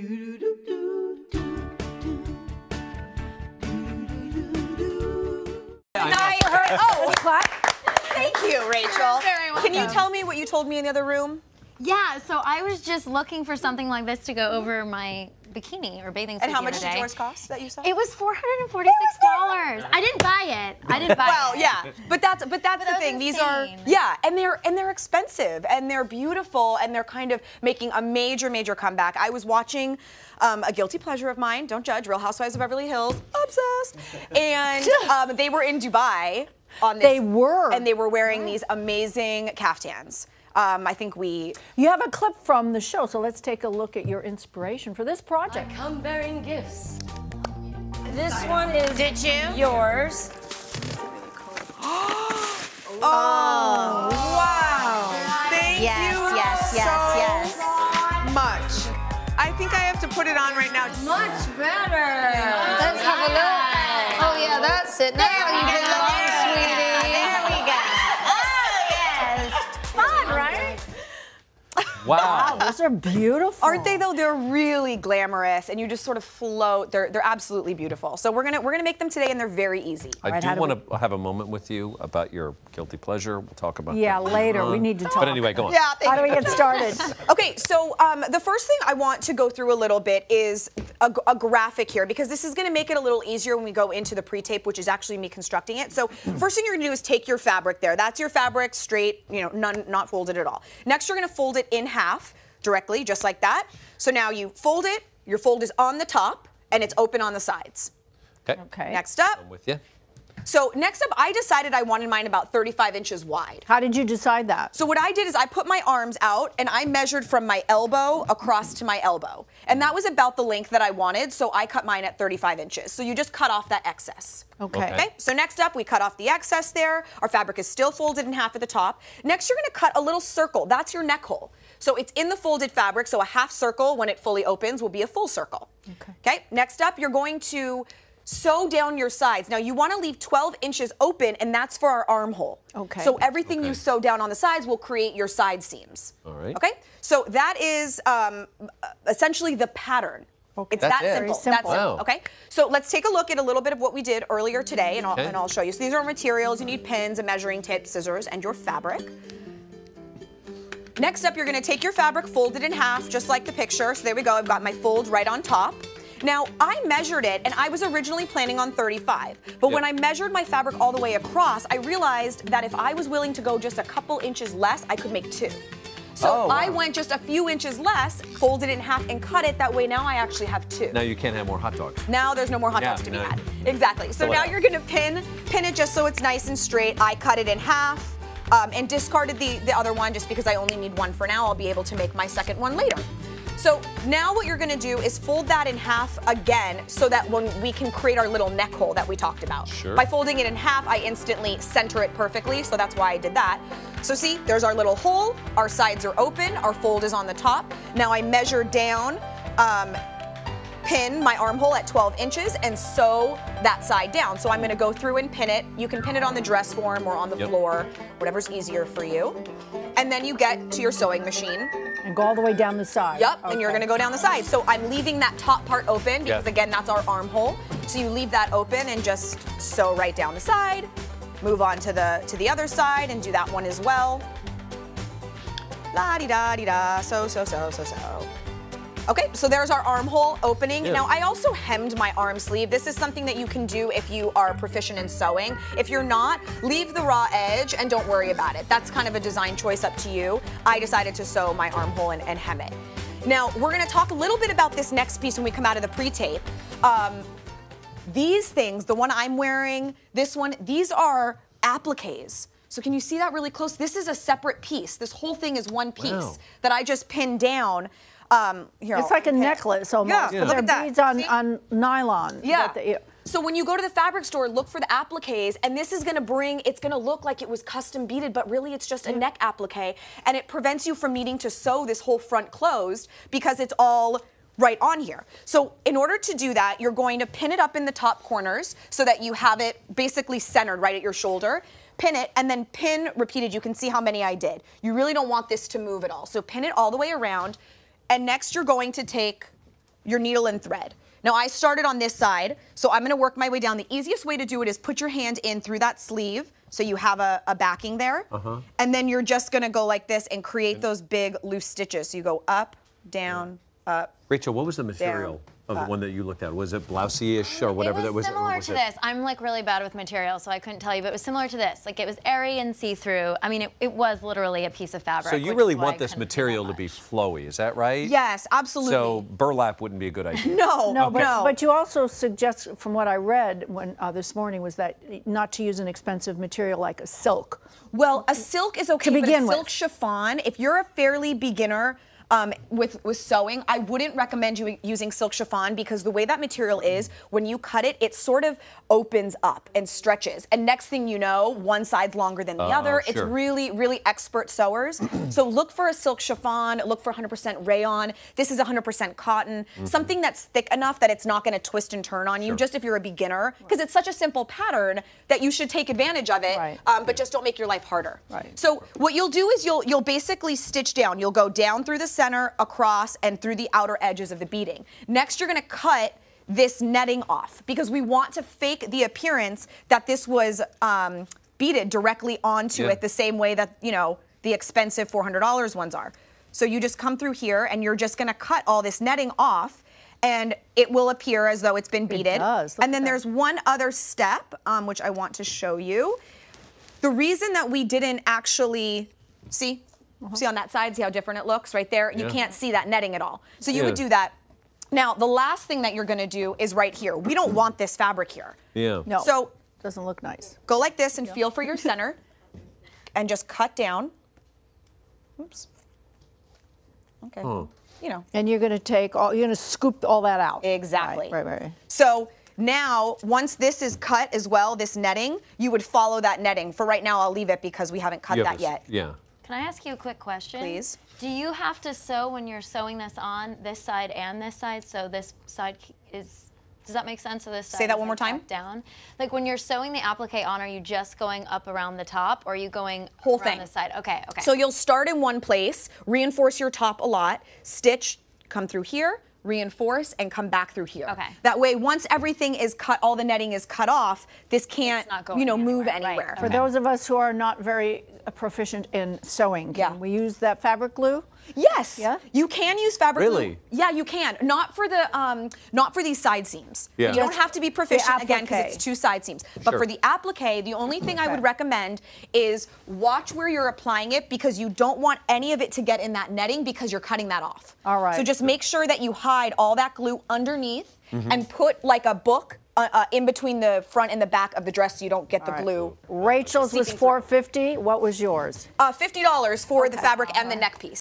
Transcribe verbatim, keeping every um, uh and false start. I heard. Oh, clap. Thank you, Rachel. Very welcome. Can you tell me what you told me in the other room? Yeah, so I was just looking for something like this to go over my bikini or bathing suit. And how much did yours cost that you saw? It was four hundred and forty-six dollars. I didn't buy it. I didn't buy well, it. Well, yeah, but that's but that's but the thing. These are yeah, and they're and they're expensive and they're beautiful and they're kind of making a major major comeback. I was watching um, a guilty pleasure of mine. Don't judge. Real Housewives of Beverly Hills. Obsessed. And um, they were in Dubai on this. They were. And they were wearing these amazing caftans. Um, I think we... You have a clip from the show, so let's take a look at your inspiration for this project. I come bearing gifts. This one is Did you? yours. Oh, wow. Thank yes, you yes, yes, so yes. much. I think I have to put it on right now. Much better. Let's have a look. Oh, yeah, that's it. Now you get it on, sweetie. There we go. Oh, yes. Fun, right? Wow. Wow, those are beautiful. Aren't they though? They're really glamorous, and you just sort of float. They're they're absolutely beautiful. So we're gonna we're gonna make them today, and they're very easy. I right, do want to have a moment with you about your guilty pleasure. We'll talk about yeah, that later. We need to talk. But anyway, go on. Yeah, how do we get started? Okay, so um, the first thing I want to go through a little bit is a, a graphic here, because this is gonna make it a little easier when we go into the pre-tape, which is actually me constructing it. So first thing you're gonna do is take your fabric there. That's your fabric, straight, you know, none not folded at all. Next, you're gonna fold it in half directly, just like that. So now you fold it, your fold is on the top and it's open on the sides. Okay. Okay. Next up. I'm with you. So next up, I decided I wanted mine about thirty-five inches wide. How did you decide that? So what I did is I put my arms out and I measured from my elbow across to my elbow. And that was about the length that I wanted, so I cut mine at thirty-five inches. So you just cut off that excess. Okay. Okay. Okay. So next up, we cut off the excess there. Our fabric is still folded in half at the top. Next, you're gonna cut a little circle. That's your neck hole. So it's in the folded fabric, so a half circle, when it fully opens, will be a full circle. Okay. Okay? Next up, you're going to sew down your sides. Now you want to leave twelve inches open, and that's for our armhole. Okay. So everything okay. you sew down on the sides will create your side seams. All right. Okay. So that is um, essentially the pattern. Okay. It's that's that it. simple. simple. That's wow. simple. Okay. So let's take a look at a little bit of what we did earlier today, and I'll, okay. and I'll show you. So these are materials. You need pins, a measuring tape, scissors, and your fabric. Next up, you're going to take your fabric, fold it in half, just like the picture. So there we go. I've got my fold right on top. Now, I measured it, and I was originally planning on thirty-five. But yep. when I measured my fabric all the way across, I realized that if I was willing to go just a couple inches less, I could make two. So oh, wow. I went just a few inches less, folded it in half, and cut it. That way, now I actually have two. Now you can't have more hot dogs. Now there's no more hot yeah, dogs to no. be had. Exactly. So, so now you're going to pin, pin it just so it's nice and straight. I cut it in half. Um, and discarded the, the other one just because I only need one for now. I'll be able to make my second one later. So now what you're gonna do is fold that in half again so that when we can create our little neck hole that we talked about. Sure. By folding it in half, I instantly center it perfectly, so that's why I did that. So see, there's our little hole, our sides are open, our fold is on the top. Now I measure down, um, pin my armhole at twelve inches and sew that side down. So I'm gonna go through and pin it. You can pin it on the dress form or on the yep. floor, whatever's easier for you. And then you get to your sewing machine. And go all the way down the side. Yep, okay. and you're gonna go down the side. So I'm leaving that top part open because yep. again, that's our armhole. So you leave that open and just sew right down the side, move on to the, to the other side and do that one as well. La-di-da-di-da, so, so, so, so, so. Okay, so there's our armhole opening. Yeah. Now, I also hemmed my arm sleeve. This is something that you can do if you are proficient in sewing. If you're not, leave the raw edge and don't worry about it. That's kind of a design choice up to you. I decided to sew my armhole and, and hem it. Now, we're gonna talk a little bit about this next piece when we come out of the pre-tape. Um, these things, the one I'm wearing, this one, these are appliques. So can you see that really close? This is a separate piece. This whole thing is one piece wow. that I just pinned down. Um, here, it's I'll like a pick. necklace almost. Yeah, yeah. Look at that. Beads on, on nylon. Yeah. The, yeah. So when you go to the fabric store, look for the appliques, and this is gonna bring, it's gonna look like it was custom beaded, but really it's just a neck applique, and it prevents you from needing to sew this whole front closed because it's all right on here. So in order to do that, you're going to pin it up in the top corners so that you have it basically centered right at your shoulder. Pin it, and then pin repeated. You can see how many I did. You really don't want this to move at all. So pin it all the way around. And next, you're going to take your needle and thread. Now I started on this side, so I'm gonna work my way down. The easiest way to do it is put your hand in through that sleeve so you have a, a backing there. Uh-huh. And then you're just gonna go like this and create those big loose stitches. So you go up, down, up. Rachel, what was the material down, of up. the one that you looked at? Was it blousey-ish or whatever that was? It was similar was to it? this. I'm like really bad with material, so I couldn't tell you, but it was similar to this. Like it was airy and see-through. I mean, it, it was literally a piece of fabric. So you really want this material to be flowy, is that right? Yes, absolutely. So burlap wouldn't be a good idea. No, no, okay. but, but you also suggest, from what I read when uh, this morning, was that not to use an expensive material like a silk. Well, a silk is okay, to but begin a silk with. chiffon, if you're a fairly beginner, Um, with, with sewing, I wouldn't recommend you using silk chiffon because the way that material is, when you cut it, it sort of opens up and stretches. And next thing you know, one side's longer than the uh, other. Sure. It's really, really expert sewers. So look for a silk chiffon, look for one hundred percent rayon. This is one hundred percent cotton. Mm-hmm. Something that's thick enough that it's not gonna twist and turn on you, sure. just if you're a beginner, because it's such a simple pattern that you should take advantage of it, right. um, but just don't make your life harder. Right. So what you'll do is you'll, you'll basically stitch down. You'll go down through the center, across, and through the outer edges of the beading. Next, you're gonna cut this netting off because we want to fake the appearance that this was um, beaded directly onto yeah. it the same way that, you know, the expensive four hundred dollar ones are. So you just come through here and you're just gonna cut all this netting off and it will appear as though it's been beaded. It does. Look and then at that. There's one other step, um, which I want to show you. The reason that we didn't actually, see? Uh-huh. See on that side, see how different it looks right there? Yeah. You can't see that netting at all. So you yeah. would do that. Now, the last thing that you're gonna do is right here. We don't want this fabric here. Yeah. No, so doesn't look nice. Go like this and yeah. feel for your center and just cut down. Oops. Okay. Huh. You know. And you're gonna take all, you're gonna scoop all that out. Exactly. Right, right, right. So now, once this is cut as well, this netting, you would follow that netting. For right now, I'll leave it because we haven't cut yeah, that yet. Yeah. Can I ask you a quick question? Please. Do you have to sew when you're sewing this on, this side and this side, so this side is, does that make sense? So this side Say that is one more time. Down. Like when you're sewing the applique on, are you just going up around the top or are you going Whole around thing. the side? Okay, okay. So you'll start in one place, reinforce your top a lot, stitch, come through here, reinforce and come back through here. Okay. That way, once everything is cut, all the netting is cut off, this can't, you know, anywhere. move anywhere. Right. For okay. those of us who are not very proficient in sewing, can yeah. we use that fabric glue? Yes. Yeah. You can use fabric really? glue. Really? Yeah, you can. Not for the, um, not for these side seams. Yeah. You don't have to be proficient again because it's two side seams. But sure. for the applique, the only thing okay. I would recommend is watch where you're applying it because you don't want any of it to get in that netting because you're cutting that off. All right. So just make sure that you hide all that glue underneath mm-hmm. and put like a book uh, uh, in between the front and the back of the dress so you don't get all the right. glue. Rachel's was four fifty. What was yours? Uh, fifty dollars for okay. the fabric all and right. the neck piece.